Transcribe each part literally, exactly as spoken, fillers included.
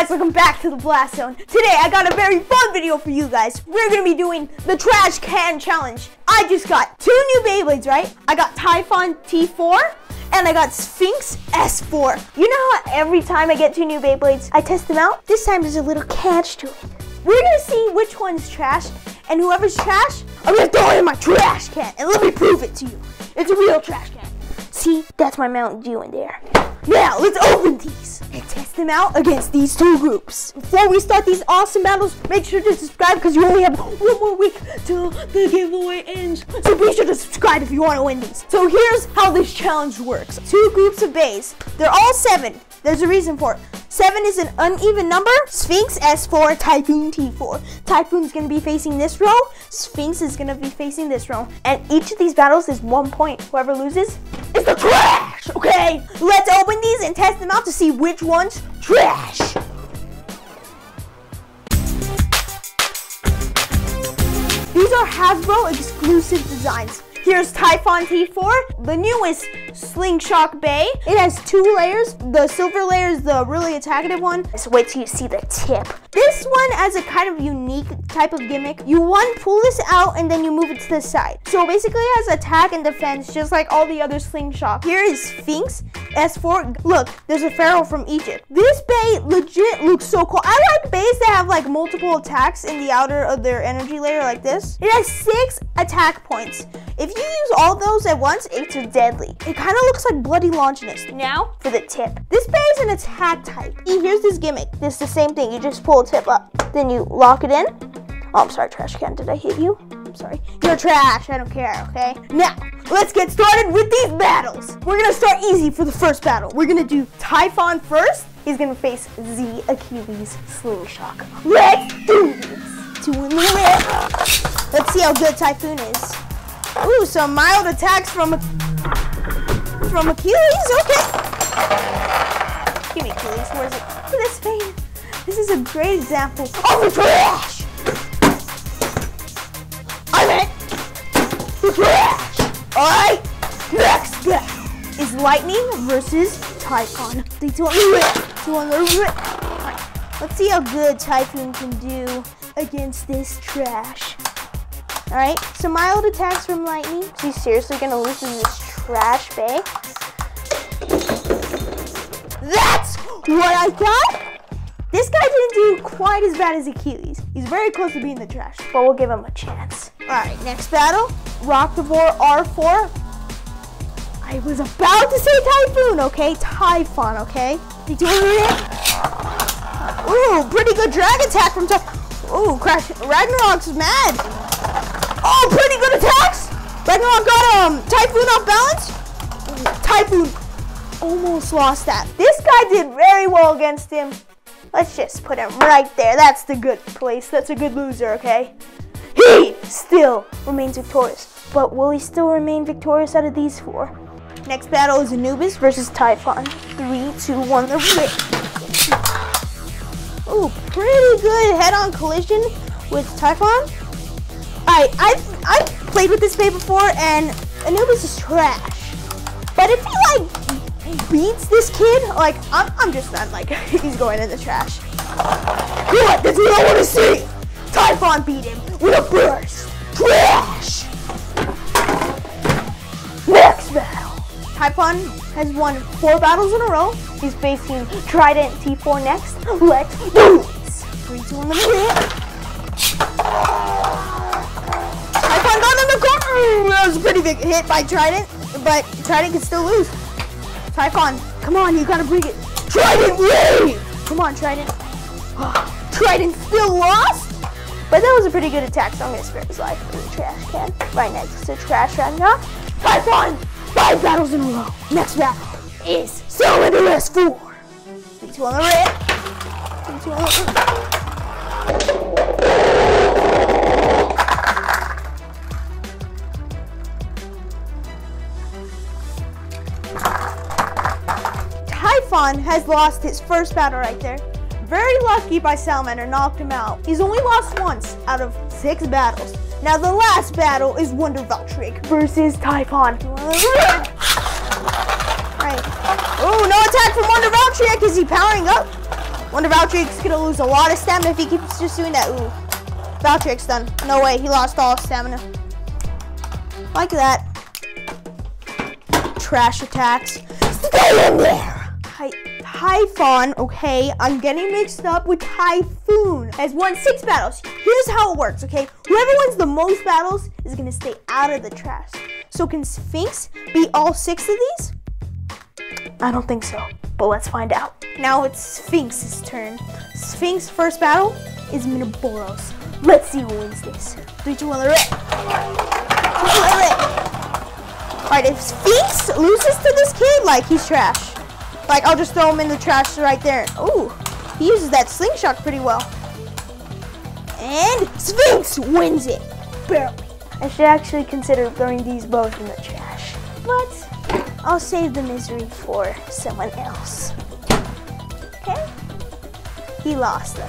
guys, welcome back to the Blast Zone. Today I got a very fun video for you guys. We're gonna be doing the trash can challenge. I just got two new Beyblades, right? I got Typhon T four and I got Sphinx S four. You know how every time I get two new Beyblades, I test them out? This time there's a little catch to it. We're gonna see which one's trash, and whoever's trash, I'm gonna throw it in my trash can, and let me prove it to you. It's a real trash can. See, that's my Mountain Dew in there. Now, let's open these and test them out against these two groups. Before we start these awesome battles, make sure to subscribe because you only have one more week till the giveaway ends. So be sure to subscribe if you want to win these. So here's how this challenge works. Two groups of bays. They're all seven. There's a reason for it. Seven is an uneven number. Sphinx S four, Typhon T four. Typhoon's gonna be facing this row. Sphinx is gonna be facing this row. And each of these battles is one point. Whoever loses is the trash, okay? Let's open these and test them out to see which one's trash. These are Hasbro exclusive designs. Here's Typhon T four, the newest Slingshock bay. It has two layers. The silver layer is the really attackative one. Just wait till you see the tip. This one has a kind of unique type of gimmick. You one, pull this out and then you move it to the side. So basically it has attack and defense just like all the other Slingshock. Here is Sphinx S four. Look, there's a pharaoh from Egypt. This bay legit looks so cool. I like bays that have like multiple attacks in the outer of their energy layer like this. It has six attack points. If you use all those at once, it's deadly. It kind of looks like Bloody Longinus. Now for the tip. This bay is an attack type. Here's this gimmick. This is the same thing. You just pull a tip up, then you lock it in. Oh, I'm sorry, trash can. Did I hit you? I'm sorry. You're trash. I don't care, okay? Now, let's get started with these battles. We're gonna start easy for the first battle. We're gonna do Typhon first. He's gonna face Z Achilles Slow Shock. Let's do this. To win the win. Let's see how good Typhon is. Ooh, some mild attacks from from Achilles. Okay. Give me Achilles. Where's it? Look at this vein. This is a great example of the trash. I meant the trash. All right. Next battle is Lightning versus Typhon. They do right. Let's see how good Typhon can do against this trash. All right, so mild attacks from Lightning. She's seriously gonna lose in this trash bay. That's what I thought. This guy didn't do quite as bad as Achilles. He's very close to being the trash, but we'll give him a chance. All right, next battle, Rock the Vore R four. I was about to say Typhon, okay? Typhon, okay? They doing it? Ooh, pretty good drag attack from Typhon. Ooh, crash. Ragnarok's mad. Oh, pretty good attacks. Ragnarok got um, Typhon off balance. Typhon almost lost that. This guy did very well against him. Let's just put him right there. That's the good place. That's a good loser, okay? He still remains victorious. But will he still remain victorious out of these four? Next battle is Anubis versus Typhon. Three, two, one, the win. Oh, pretty good head-on collision with Typhon. Alright, I've, I've played with this bay before, and Anubis is trash. But if he, like, beats this kid, like, I'm, I'm just not, like, he's going in the trash. What? This is what I want to see! Typhon beat him with a burst. Trash! Next battle. Typhon has won four battles in a row. He's facing Trident T four next. Let's do this. Three, two, one, let me that was a pretty big hit by Trident, but Trident can still lose. Typhon, come on, you gotta bring it. Trident, win! Come on, Trident. Oh, Trident still lost, but that was a pretty good attack, so I'm gonna spare his life for the trash can. Right next to Trash Ragnarok. Typhon, five battles in a row. Next battle is Salamander S four. Three, two on the red. Three, two on the red. Typhon has lost his first battle right there. Very lucky by Salamander, knocked him out. He's only lost once out of six battles. Now the last battle is Wonder Valtryek versus Typhon. Right. Oh, no attack from Wonder Valtryek. Is he powering up? Wonder Valtryek's gonna lose a lot of stamina if he keeps just doing that. Ooh. Valtryek's done. No way, he lost all stamina. Like that. Trash attacks. Stay in there! Ty Typhon, okay, I'm getting mixed up with Typhoon. Has won six battles. Here's how it works, okay? Whoever wins the most battles is gonna stay out of the trash. So can Sphinx beat all six of these? I don't think so, but let's find out. Now it's Sphinx's turn. Sphinx's first battle is Minoboros. Let's see who wins this. Three, two, one, let it rip. All right, if Sphinx loses to this kid, like, he's trash. Like, I'll just throw him in the trash right there. Ooh, he uses that slingshock pretty well. And Sphinx wins it, barely. I should actually consider throwing these both in the trash, but I'll save the misery for someone else. Okay. He lost though.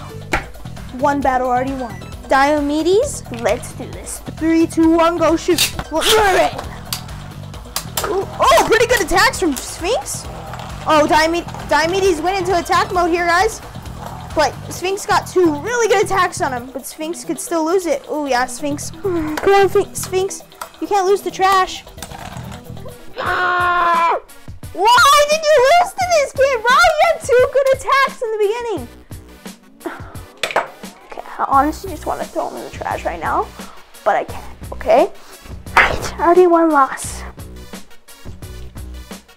One battle already won. Diomedes, let's do this. Three, two, one, go shoot. Ooh, oh, pretty good attacks from Sphinx. Oh, Diomedes, Diomedes went into attack mode here, guys. But Sphinx got two really good attacks on him, but Sphinx could still lose it. Oh yeah, Sphinx. Come on, Sphinx. You can't lose the trash. Ah! Why did you lose to this kid, bro? You had two good attacks in the beginning. Okay, I honestly just want to throw him in the trash right now, but I can't, okay? Alright, already one loss.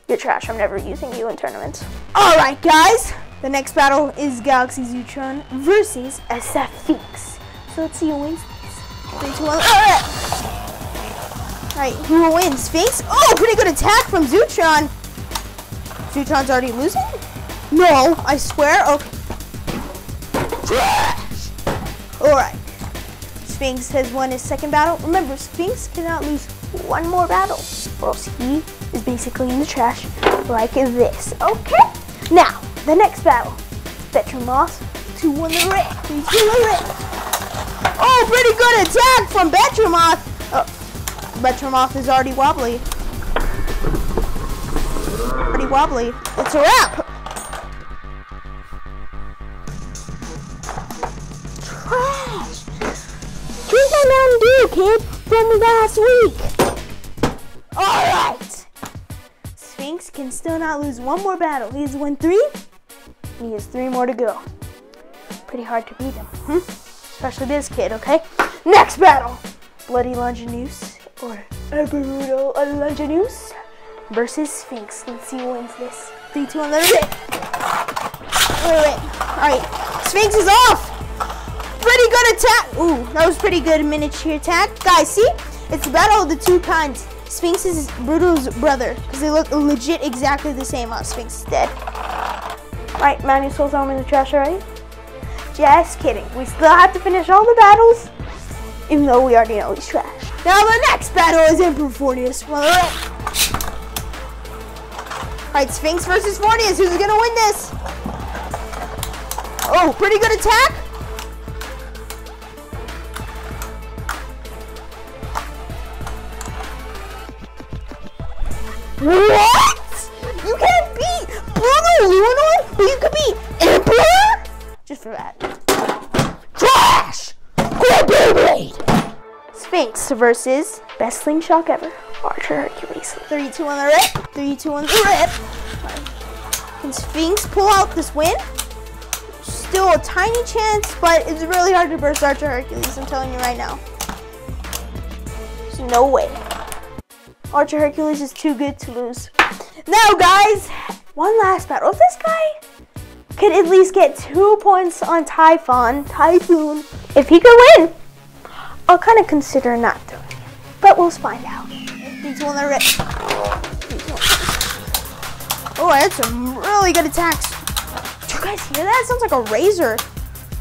You're trash, I'm never using you in tournaments. Alright, guys, the next battle is Galaxy Zutron versus Sphinx. So let's see who wins this. Three, two, one, alright! Alright, who will win? Sphinx? Oh, pretty good attack from Zutron. Zutron's already losing? No, I swear. Okay. Alright. Sphinx has won his second battle. Remember, Sphinx cannot lose one more battle, or else he is basically in the trash like this. Okay? Now, the next battle. Betromoth, two one the red. three two the red. Oh, pretty good attack from Betromoth. Oh. Betromoth is already wobbly. Pretty wobbly. It's a wrap. Trash. Drink that Mountain Dew, kid, from last week. All right. Sphinx can still not lose one more battle. He's won three. And he has three more to go. Pretty hard to beat him, hmm? Especially this kid. Okay. Next battle. Bloody Longinus. Or Emperor Typhon versus Sphinx. Let's see who wins this. Three, two, one, let it rip. Let it rip. All right, Sphinx is off. Pretty good attack. Ooh, that was pretty good miniature attack, guys. See, it's the battle of the two kinds. Sphinx is Brutal's brother because they look legit exactly the same. Oh, Sphinx is dead. All right, man, you still throw him in the trash already? Just kidding. We still have to finish all the battles, even though we already know he's trash. Now the next battle is Emperor Fortius. Alright, Sphinx versus Fortius. Who's gonna win this? Oh, pretty good attack. What? You can't beat Brother Lunar, but you could beat Emperor? Just for that. Trash! Go Beyblade! Sphinx versus best slingshock ever, Archer Hercules. Three, two, one, the rip. Three, two, one, the rip. Can Sphinx pull out this win? Still a tiny chance, but it's really hard to burst Archer Hercules. I'm telling you right now. There's no way. Archer Hercules is too good to lose. Now, guys, one last battle. If this guy could at least get two points on Typhon, Typhoon, if he could win, I'll kind of consider not throwing it, but we'll find out. He's on the rip. Oh, I had some really good attacks. Did you guys hear that? It sounds like a razor.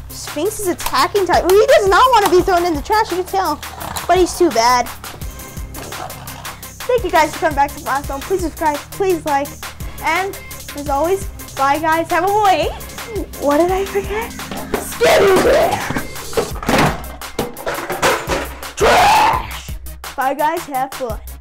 Sphinx is attacking Typhon. He does not want to be thrown in the trash, you can tell. But he's too bad. Thank you guys for coming back to the last one. Please subscribe, please like. And as always, bye guys. Have a wait. What did I forget? Skinny! Bye guys, have fun.